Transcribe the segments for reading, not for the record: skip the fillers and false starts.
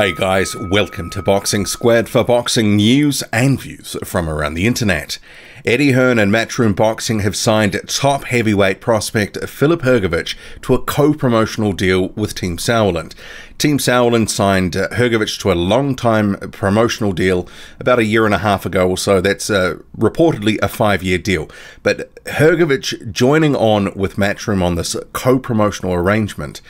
Hey guys, welcome to Boxing Squared for boxing news and views from around the internet. Eddie Hearn and Matchroom Boxing have signed top heavyweight prospect Filip Hrgovic to a co-promotional deal with Team Sauerland. Team Sauerland signed Hrgovic to a long-time promotional deal about a year and a half ago or so. That's reportedly a 5-year deal. But Hrgovic joining on with Matchroom on this co-promotional arrangement,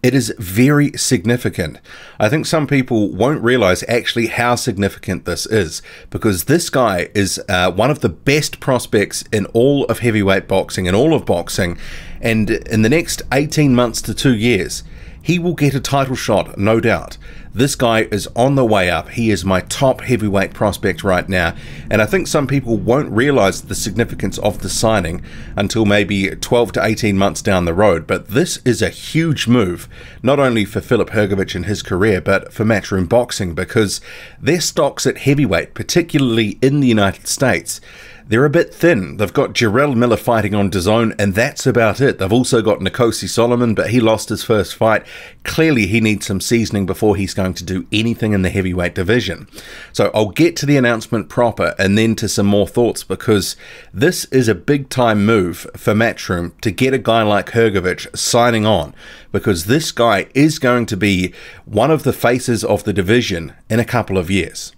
it is very significant. I think some people won't realize actually how significant this is, because this guy is one of the best prospects in all of heavyweight boxing and all of boxing, and in the next 18 months to 2 years, he will get a title shot, no doubt. This guy is on the way up. He is my top heavyweight prospect right now, and I think some people won't realize the significance of the signing until maybe 12 to 18 months down the road. But this is a huge move, not only for Filip Hrgovic and his career, but for Matchroom Boxing, because their stocks at heavyweight, particularly in the United States, they're a bit thin. They've got Jarrell Miller fighting on DAZN, and that's about it. They've also got Nakosi Solomon, but he lost his first fight. Clearly, he needs some seasoning before he's going to do anything in the heavyweight division. So I'll get to the announcement proper and then to some more thoughts, because this is a big-time move for Matchroom to get a guy like Hrgovic signing on, because this guy is going to be one of the faces of the division in a couple of years.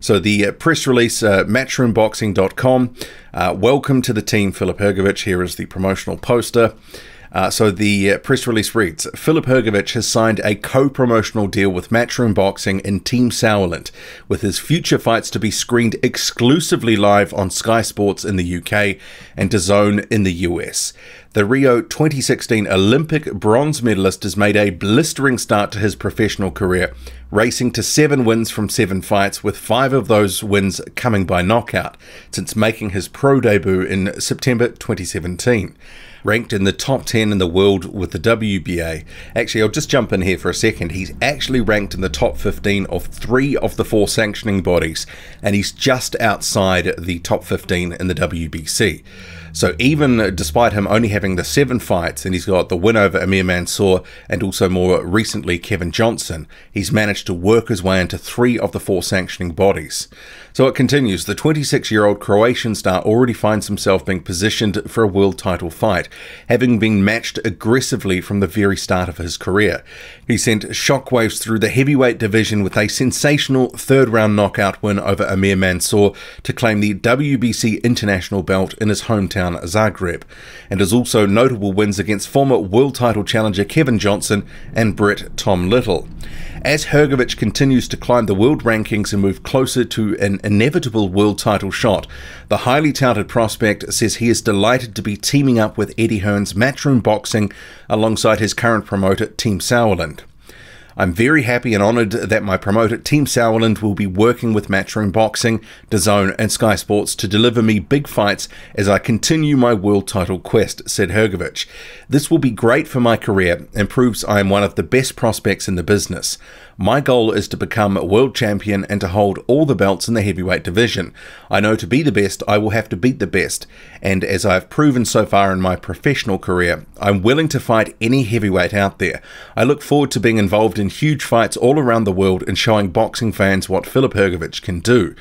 So the press release, matchroomboxing.com, welcome to the team, Filip Hrgovic. Here is the promotional poster. So the press release reads, Filip Hrgovic has signed a co-promotional deal with Matchroom Boxing and Team Sauerland, with his future fights to be screened exclusively live on Sky Sports in the UK and DAZN in the US. The Rio 2016 Olympic bronze medalist has made a blistering start to his professional career, racing to 7 wins from 7 fights, with 5 of those wins coming by knockout, since making his pro debut in September 2017. Ranked in the top 10 in the world with the WBA. Actually, I'll just jump in here for a second. He's actually ranked in the top 15 of 3 of the 4 sanctioning bodies, and he's just outside the top 15 in the WBC. So even despite him only having the 7 fights, and he's got the win over Amir Mansour and also more recently Kevin Johnson, he's managed to work his way into 3 of the 4 sanctioning bodies. So it continues. The 26-year-old Croatian star already finds himself being positioned for a world title fight, having been matched aggressively from the very start of his career. He sent shockwaves through the heavyweight division with a sensational third-round knockout win over Amir Mansour to claim the WBC international belt in his hometown, Zagreb, and has also notable wins against former world title challenger Kevin Johnson and Brit Tom Little. As Hrgovic continues to climb the world rankings and move closer to an inevitable world title shot, the highly touted prospect says he is delighted to be teaming up with Eddie Hearn's Matchroom Boxing alongside his current promoter Team Sauerland. I'm very happy and honoured that my promoter, Team Sauerland, will be working with Matchroom Boxing, DAZN and Sky Sports to deliver me big fights as I continue my world title quest, said Hrgovic. This will be great for my career and proves I am one of the best prospects in the business. My goal is to become a world champion and to hold all the belts in the heavyweight division. I know to be the best, I will have to beat the best. And as I have proven so far in my professional career, I'm willing to fight any heavyweight out there. I look forward to being involved in huge fights all around the world and showing boxing fans what Filip Hrgovic can do.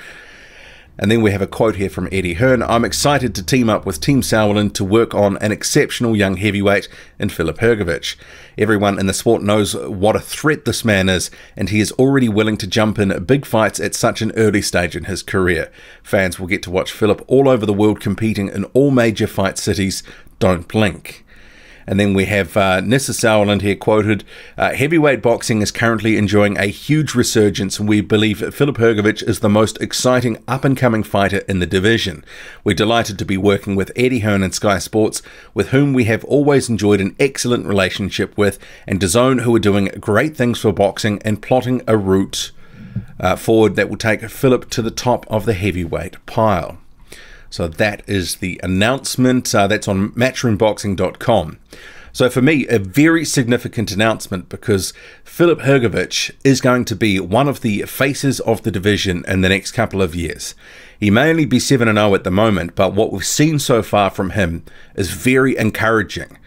And then we have a quote here from Eddie Hearn. I'm excited to team up with Team Sauerland to work on an exceptional young heavyweight in Filip Hrgovic. Everyone in the sport knows what a threat this man is, and he is already willing to jump in big fights at such an early stage in his career. Fans will get to watch Filip all over the world competing in all major fight cities. Don't blink. And then we have Nisse Sauerland here quoted, heavyweight boxing is currently enjoying a huge resurgence, and we believe Filip Hrgovic is the most exciting up-and-coming fighter in the division. We're delighted to be working with Eddie Hearn and Sky Sports, with whom we have always enjoyed an excellent relationship with, and DAZN, who are doing great things for boxing and plotting a route forward that will take Filip to the top of the heavyweight pile. So that is the announcement. That's on matchroomboxing.com. So for me, a very significant announcement, because Filip Hrgovic is going to be one of the faces of the division in the next couple of years. He may only be 7-0 at the moment, but what we've seen so far from him is very encouraging.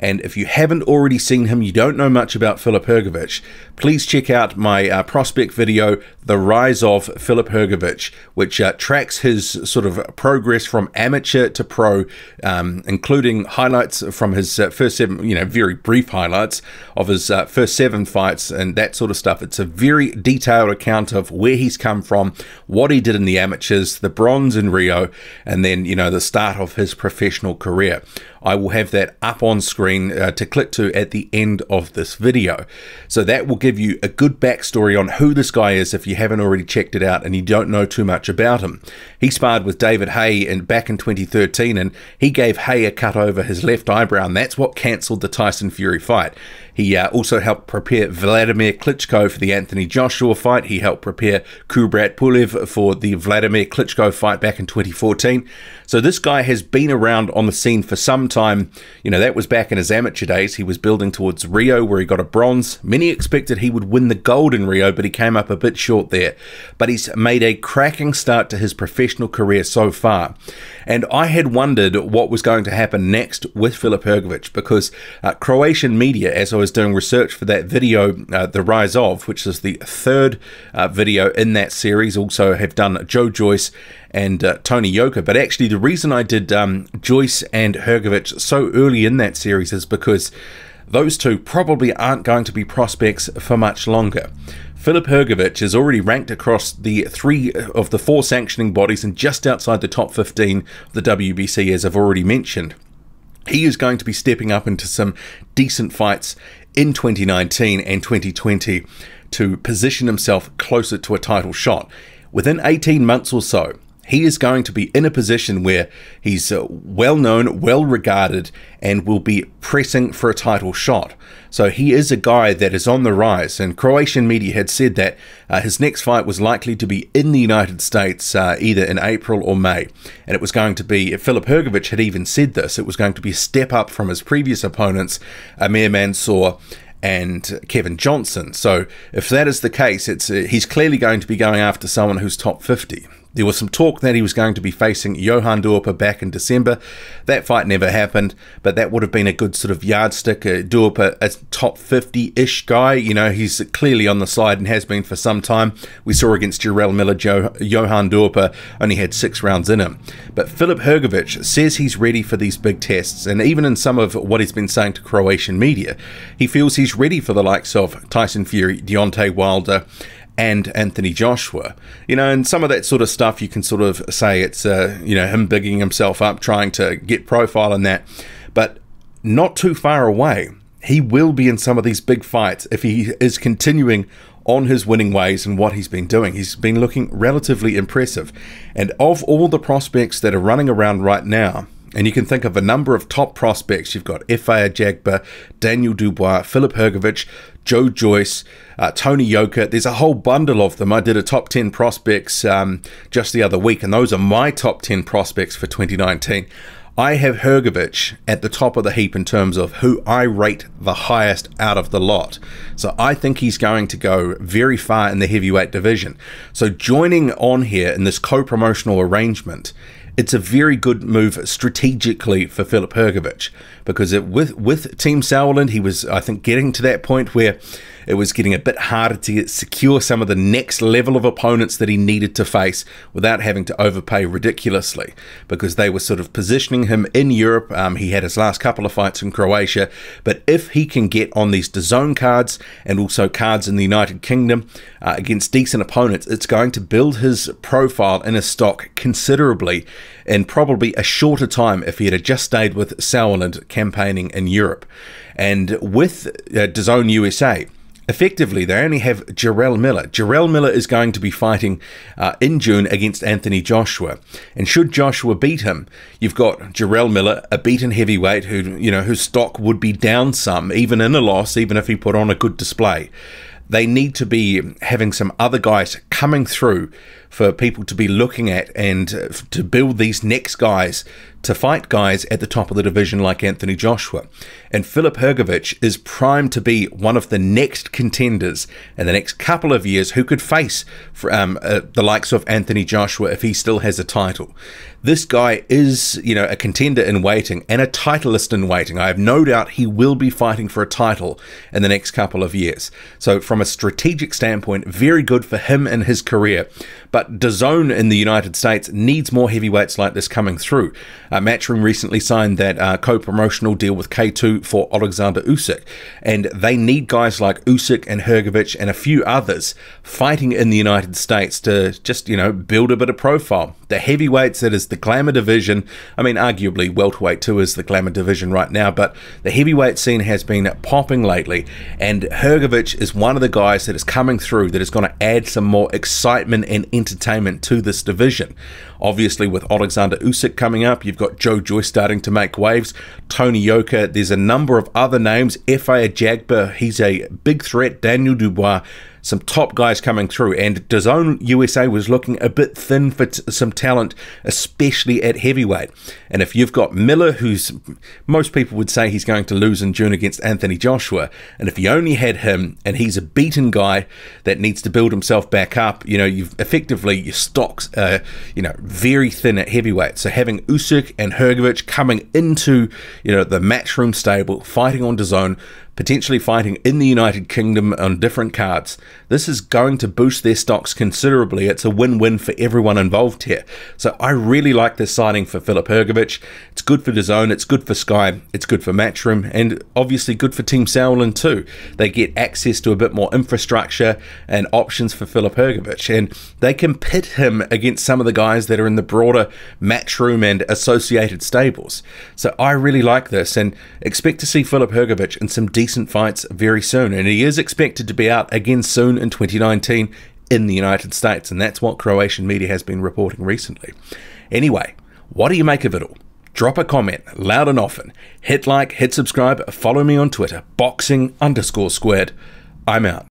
And if you haven't already seen him, you don't know much about Filip Hrgovic, please check out my prospect video, The Rise of Filip Hrgovic, which tracks his sort of progress from amateur to pro, including highlights from his first seven, very brief highlights of his first seven fights and that sort of stuff. It's a very detailed account of where he's come from, what he did in the amateurs, the bronze in Rio, and then, the start of his professional career. I will have that up on screen to click to at the end of this video. So that will give you a good backstory on who this guy is if you haven't already checked it out and you don't know too much about him. He sparred with David Haye back in 2013, and he gave Haye a cut over his left eyebrow, and that's what cancelled the Tyson Fury fight. He also helped prepare Vladimir Klitschko for the Anthony Joshua fight. He helped prepare Kubrat Pulev for the Vladimir Klitschko fight back in 2014. So this guy has been around on the scene for some time. That was back in his amateur days. He was building towards Rio, where he got a bronze. Many expected he would win the gold in Rio, but he came up a bit short there. But he's made a cracking start to his professional career so far. And I had wondered what was going to happen next with Filip Hrgovic, because Croatian media, as I was doing research for that video, The Rise of, which is the third video in that series, also have done Joe Joyce and Tony Yoka. But actually, the reason I did Joyce and Hrgovic so early in that series is because those two probably aren't going to be prospects for much longer. Filip Hrgovic is already ranked across the three of the four sanctioning bodies and just outside the top 15 of the WBC, as I've already mentioned. He is going to be stepping up into some decent fights in 2019 and 2020 to position himself closer to a title shot. Within 18 months or so, he is going to be in a position where he's well known, well regarded, and will be pressing for a title shot. So he is a guy that is on the rise, and Croatian media had said that his next fight was likely to be in the United States either in April or May. And it was going to be, Filip Hrgovic had even said this, it was going to be a step up from his previous opponents, Amir Mansour and Kevin Johnson. So if that is the case, he's clearly going to be going after someone who's top 50. There was some talk that he was going to be facing Johan Duhaupas back in December. That fight never happened, but that would have been a good sort of yardstick. Duhaupas, a top 50-ish guy. He's clearly on the slide and has been for some time. We saw against Jarrell Miller, Johan Duhaupas only had 6 rounds in him. But Filip Hrgovic says he's ready for these big tests, and even in some of what he's been saying to Croatian media, he feels he's ready for the likes of Tyson Fury, Deontay Wilder, and Anthony Joshua. And some of that sort of stuff you can sort of say it's, him bigging himself up, trying to get profile and that, but not too far away. He will be in some of these big fights if he is continuing on his winning ways and what he's been doing. He's been looking relatively impressive. And of all the prospects that are running around right now, and you can think of a number of top prospects. You've got Efe Ajagba, Daniel Dubois, Filip Hrgovic, Joe Joyce, Tony Yoka. There's a whole bundle of them. I did a top 10 prospects just the other week, and those are my top 10 prospects for 2019. I have Hrgovic at the top of the heap in terms of who I rate the highest out of the lot. So I think he's going to go very far in the heavyweight division. So joining on here in this co-promotional arrangement, it's a very good move strategically for Filip Hrgovic, because with Team Sauerland, he was, I think, getting to that point where it was getting a bit harder to secure some of the next level of opponents that he needed to face without having to overpay ridiculously, because they were sort of positioning him in Europe. He had his last couple of fights in Croatia, but if he can get on these DAZN cards and also cards in the United Kingdom against decent opponents, it's going to build his profile and his stock considerably, in probably a shorter time if he had just stayed with Sauerland campaigning in Europe. And with DAZN USA, effectively, they only have Jarrell Miller. Jarrell Miller is going to be fighting in June against Anthony Joshua. And should Joshua beat him, you've got Jarrell Miller, a beaten heavyweight who, whose stock would be down some, even in a loss, even if he put on a good display. They need to be having some other guys coming through for people to be looking at and to build these next guys to fight guys at the top of the division like Anthony Joshua. And Filip Hrgovic is primed to be one of the next contenders in the next couple of years who could face the likes of Anthony Joshua if he still has a title. This guy is, you know, a contender in waiting and a titleist in waiting. I have no doubt he will be fighting for a title in the next couple of years. So from a strategic standpoint, very good for him and his career. But DAZN in the United States needs more heavyweights like this coming through. Matchroom recently signed that co-promotional deal with K2 for Oleksandr Usyk, and they need guys like Usyk and Hrgovic and a few others fighting in the United States to just, you know, build a bit of profile. The heavyweights, that is the glamour division. I mean, arguably welterweight too is the glamour division right now, but the heavyweight scene has been popping lately, and Hrgovic is one of the guys that is coming through that is going to add some more excitement and entertainment to this division. Obviously, with Oleksandr Usyk coming up, you've got Joe Joyce starting to make waves, Tony Yoka, there's a number of other names, Efe Ajagba, he's a big threat, Daniel Dubois, some top guys coming through. And DAZN USA was looking a bit thin for some talent, especially at heavyweight. And if you've got Miller, who's most people would say he's going to lose in June against Anthony Joshua, and if you only had him, and he's a beaten guy that needs to build himself back up, you know, you've effectively, your stocks are, you know, very thin at heavyweight. So having Usyk and Hrgovic coming into, you know, the Matchroom stable, fighting on DAZN, potentially fighting in the United Kingdom on different cards, this is going to boost their stocks considerably. It's a win-win for everyone involved here. So I really like this signing for Filip Hrgovic. It's good for DAZN, it's good for Sky, it's good for Matchroom, and obviously good for Team Sauerland too. They get access to a bit more infrastructure and options for Filip Hrgovic, and they can pit him against some of the guys that are in the broader Matchroom and associated stables. So I really like this, and expect to see Filip Hrgovic in some decent fights very soon, and he is expected to be out again soon in 2019 in the United States, and that's what Croatian media has been reporting recently. Anyway, what do you make of it all? Drop a comment loud and often, hit like, hit subscribe, follow me on Twitter, boxing_squared. I'm out.